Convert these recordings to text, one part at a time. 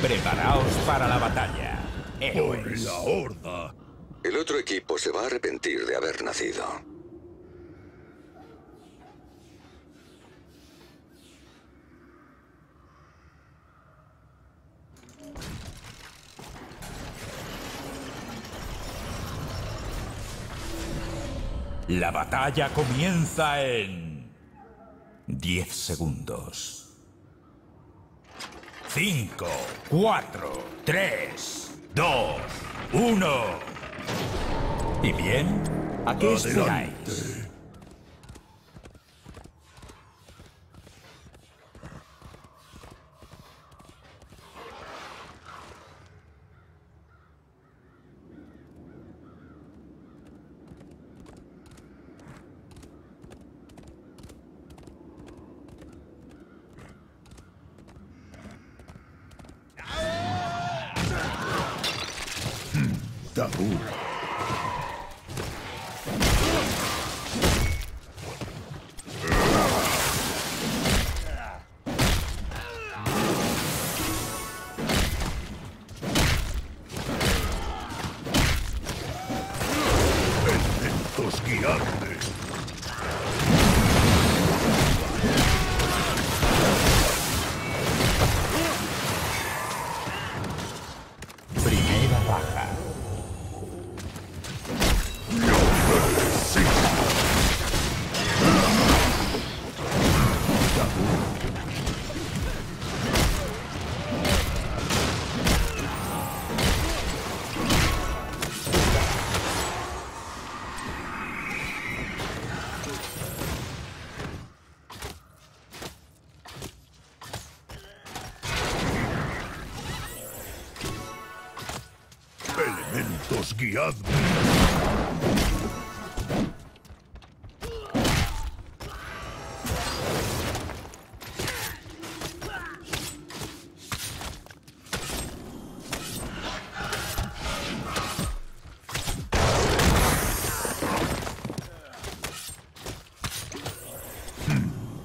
Preparaos para la batalla, héroes. ¡La horda! El otro equipo se va a arrepentir de haber nacido. La batalla comienza en 10 segundos. 5, 4, 3, 2, 1. ¿Y bien? ¿A qué esperáis? Guiadme.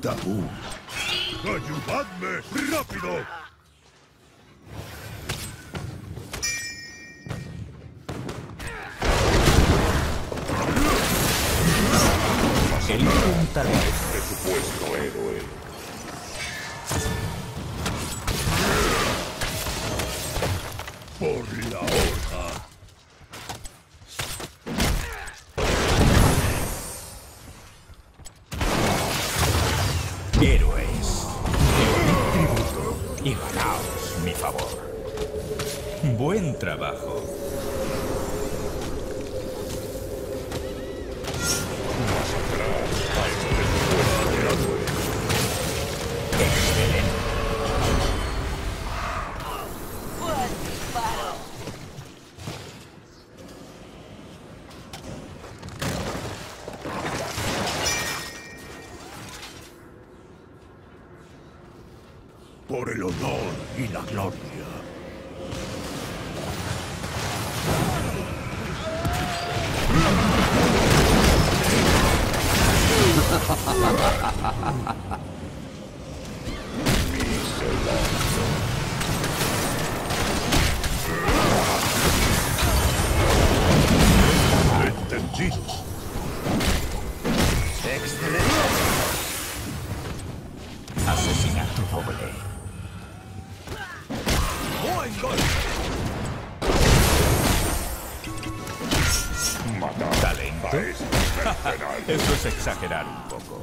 Tabú. Ayudadme, rápido. Presupuesto, héroe. Por la hoja. Héroes, reunid tributo y ganaos mi favor. Buen trabajo. Por el honor y la gloria. ¿Entendidos? Excelente. Asesinato doble. Talento. Eso es exagerar un poco.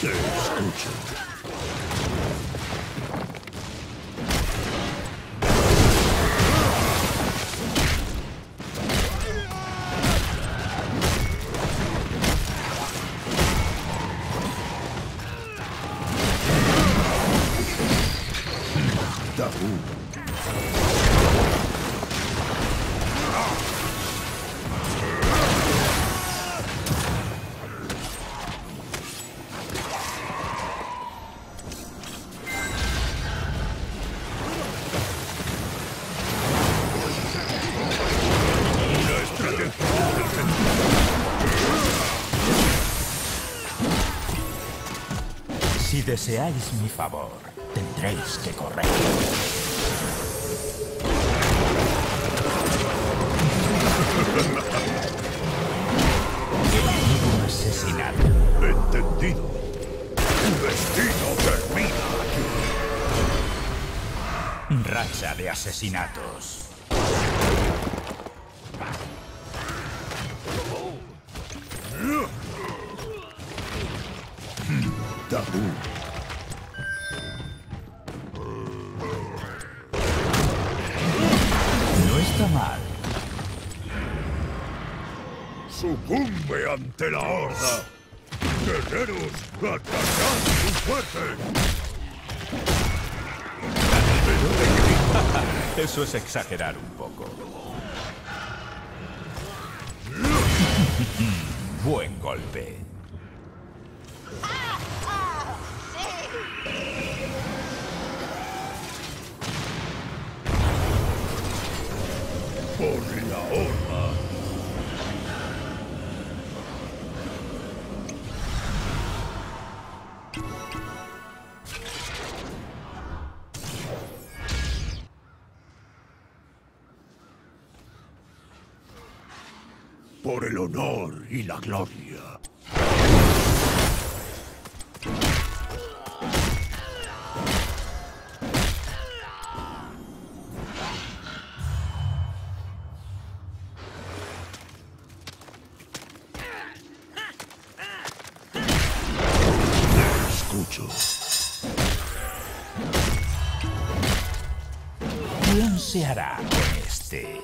Te escucho. Si deseáis mi favor. Tendréis que correr. Enemigo asesinado. Entendido. Tu destino termina aquí. Racha de asesinatos. Tabú. No está mal. Sucumbe ante la horda. Guerreros, atacad su fuerte. Eso es exagerar un poco. Buen golpe. Por la horda. Por el honor y la gloria. ¿Quién se hará con este?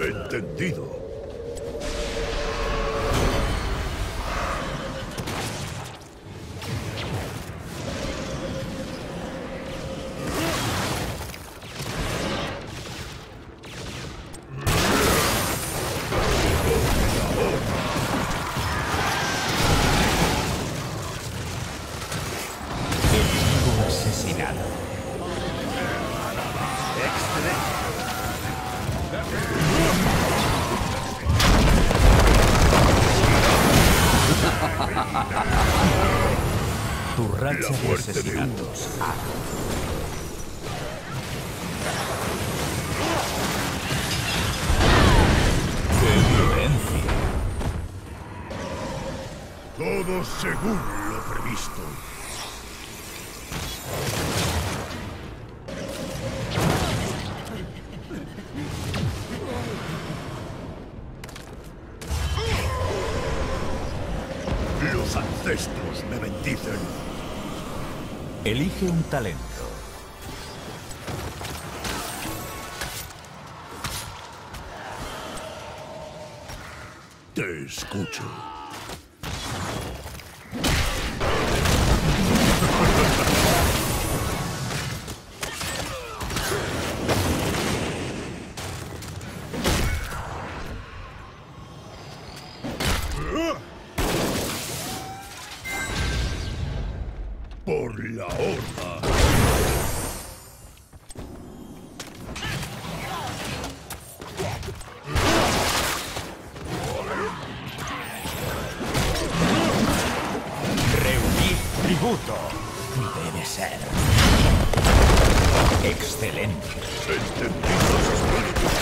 Entendido. Tu racha de asesinatos. ¡Qué violencia! Todo según lo previsto. Los ancestros me bendicen. Elige un talento. Te escucho. Por la horda. Reunir tributo. Debe ser. Excelente. Entendidos espíritus.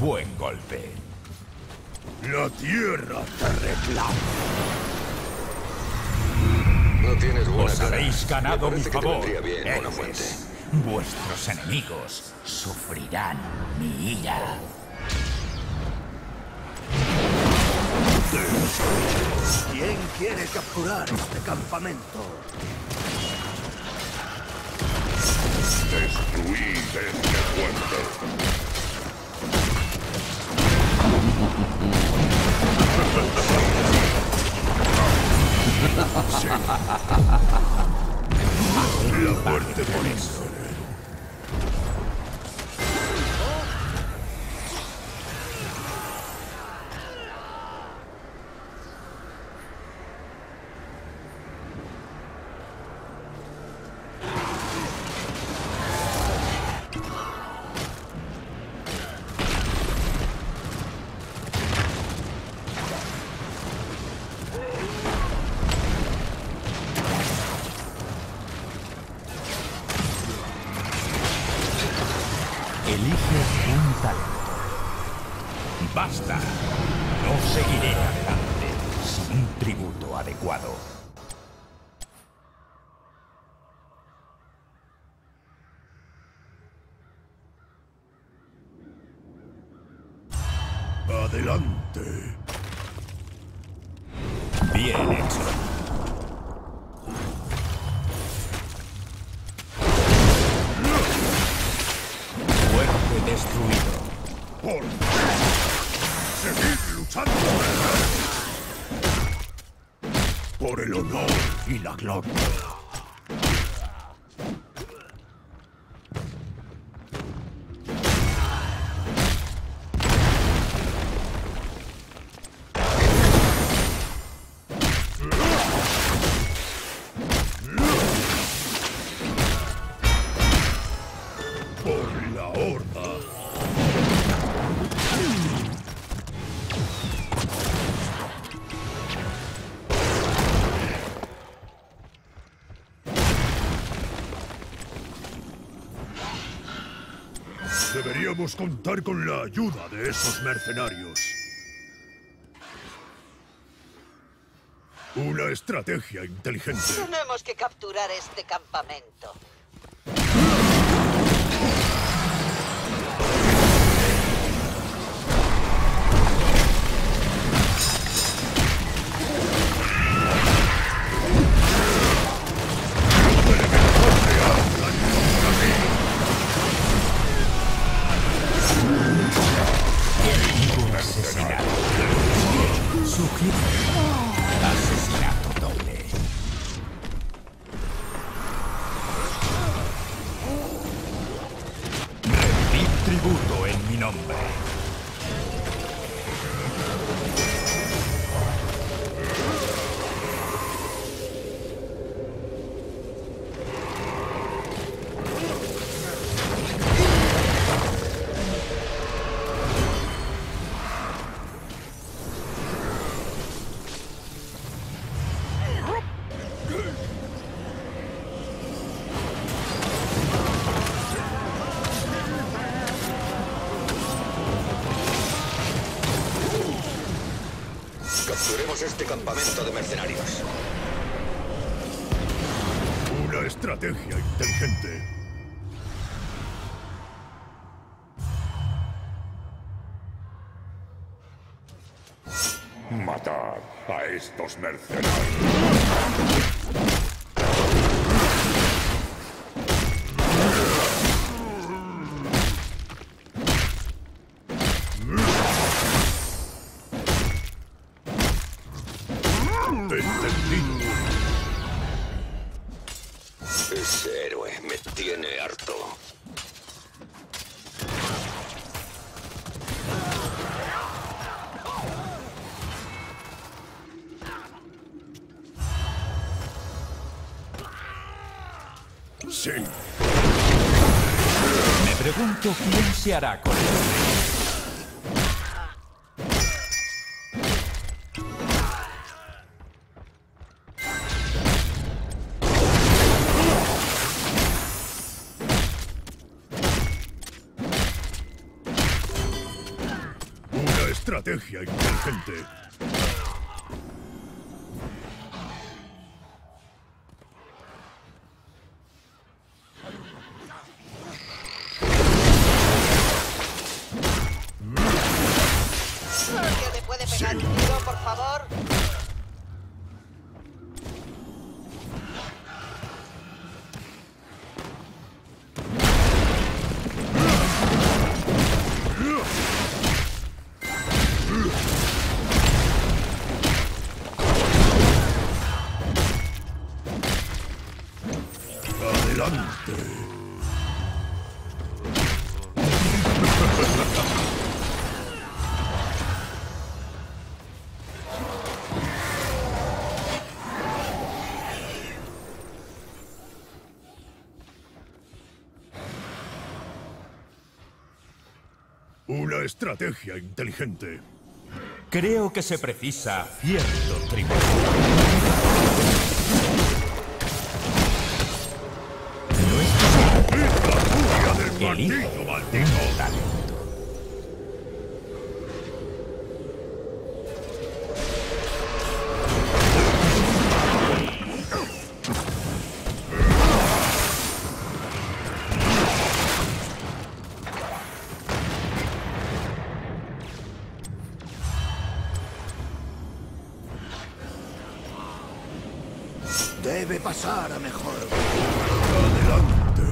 Buen golpe. La tierra te reclama. No tienes buena cara. Os habéis ganado mi favor. Vuestros enemigos sufrirán mi ira. ¿Quién quiere capturar este campamento? Destruid este pueblo. La muerte por eso. ¡Basta! No seguiré adelante sin un tributo adecuado. ¡Adelante! Bien hecho. Por el honor y la gloria. Por la horda. Deberíamos contar con la ayuda de esos mercenarios. Una estrategia inteligente. Tenemos que capturar este campamento. Tributo en mi nombre. Capturemos este campamento de mercenarios. Una estrategia inteligente. Matad a estos mercenarios. Ese héroe me tiene harto. Sí. Me pregunto quién se hará con él. Estrategia inteligente. ¿Alguien le puede pegar un tiro, por favor? Una estrategia inteligente. Creo que se precisa cierto tributo. Elijo un talento. Debe pasar a mejor. Adelante.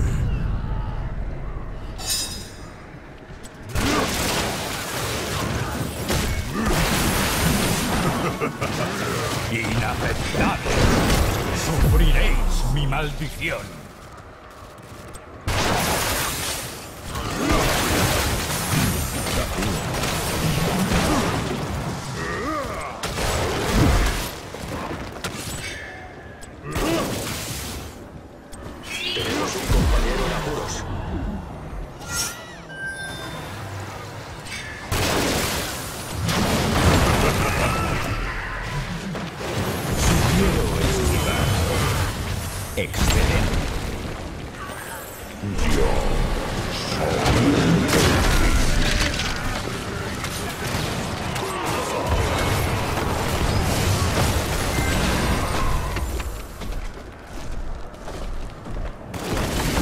Inaceptable. Sufriréis mi maldición. Tenemos un compañero en apuros. Excelente. Yo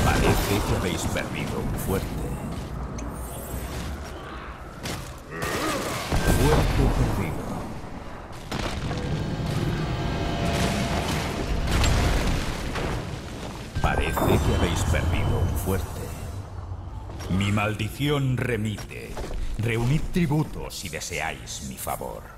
parece que habéis perdido un fuerte. Fuerte perdido. Parece que habéis perdido un fuerte. Mi maldición remite. Reunid tributo si deseáis mi favor.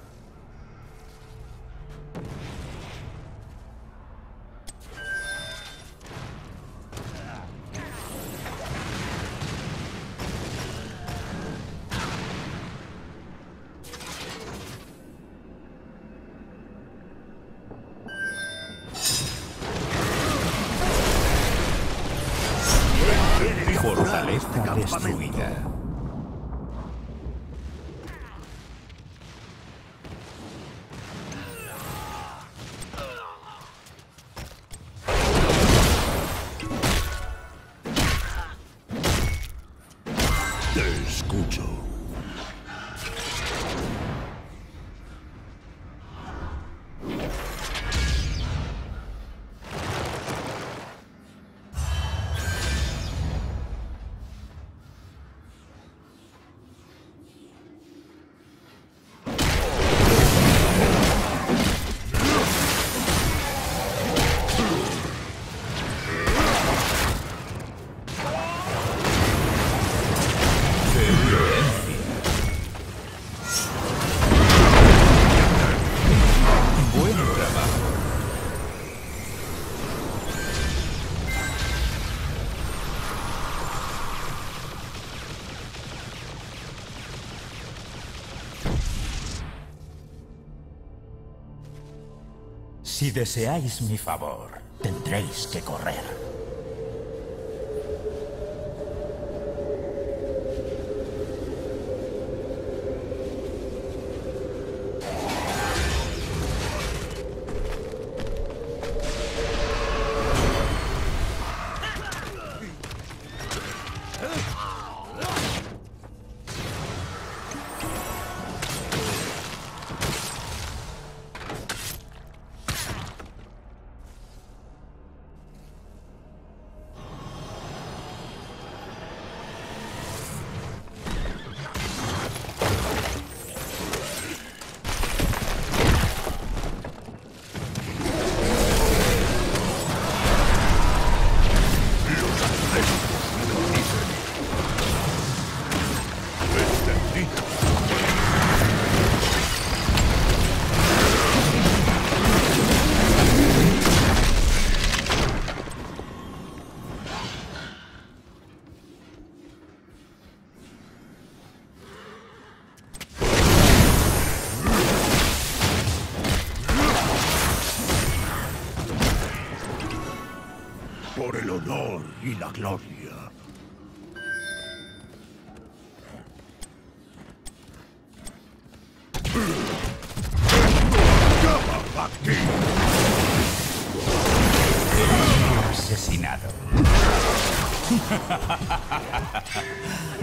Fortaleza destruida. Te escucho. Si deseáis mi favor, tendréis que correr. Por el honor y la gloria. Aquí. Asesinado.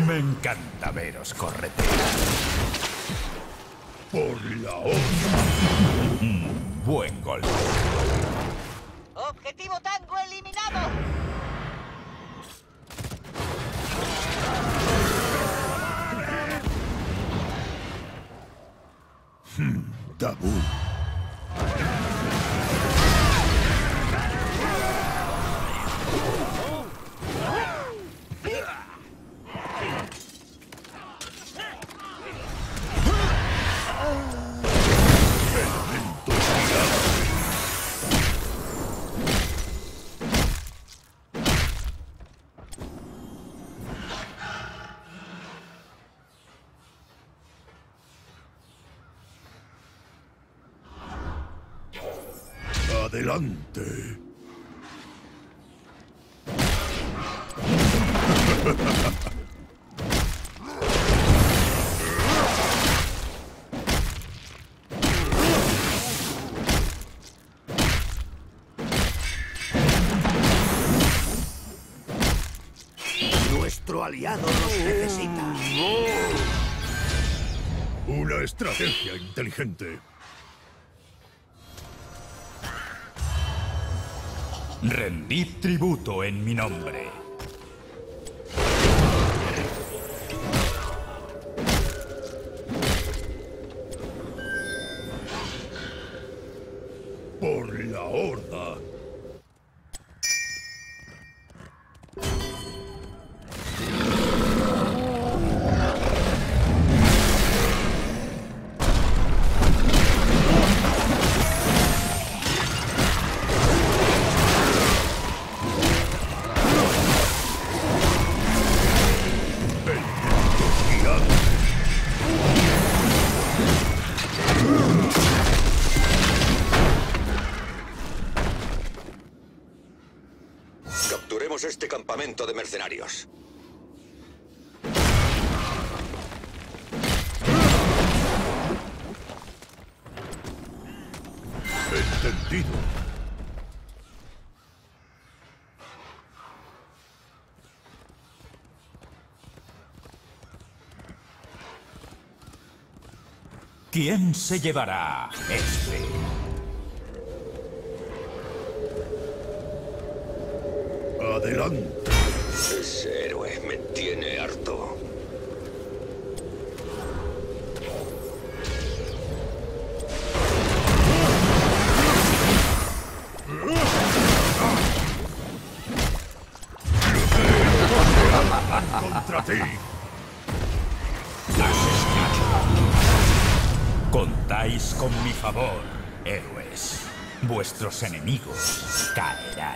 Me encanta veros corretear. Por la otra. Buen golpe. Objetivo Tango eliminado. Tabú. Adelante. Nuestro aliado nos necesita. Una estrategia inteligente. Rendid tributo en mi nombre. Por la horda. Este campamento de mercenarios. Entendido. ¿Quién se llevará este? Adelante. Ese héroe me tiene harto. ¡Contra ti! Contáis con mi favor, héroes. Vuestros enemigos caerán.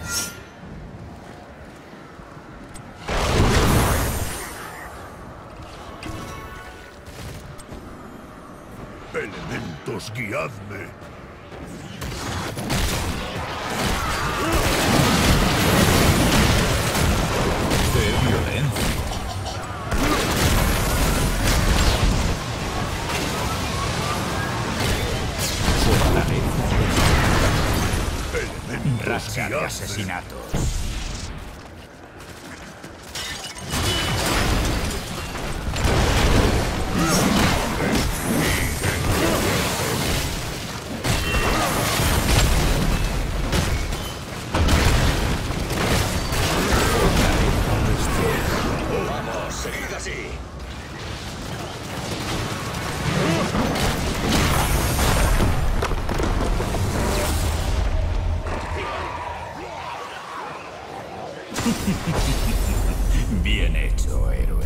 Elementos, guiadme. ¡Qué violencia! Fortaleza. Rasca de asesinatos. Bien hecho, héroe.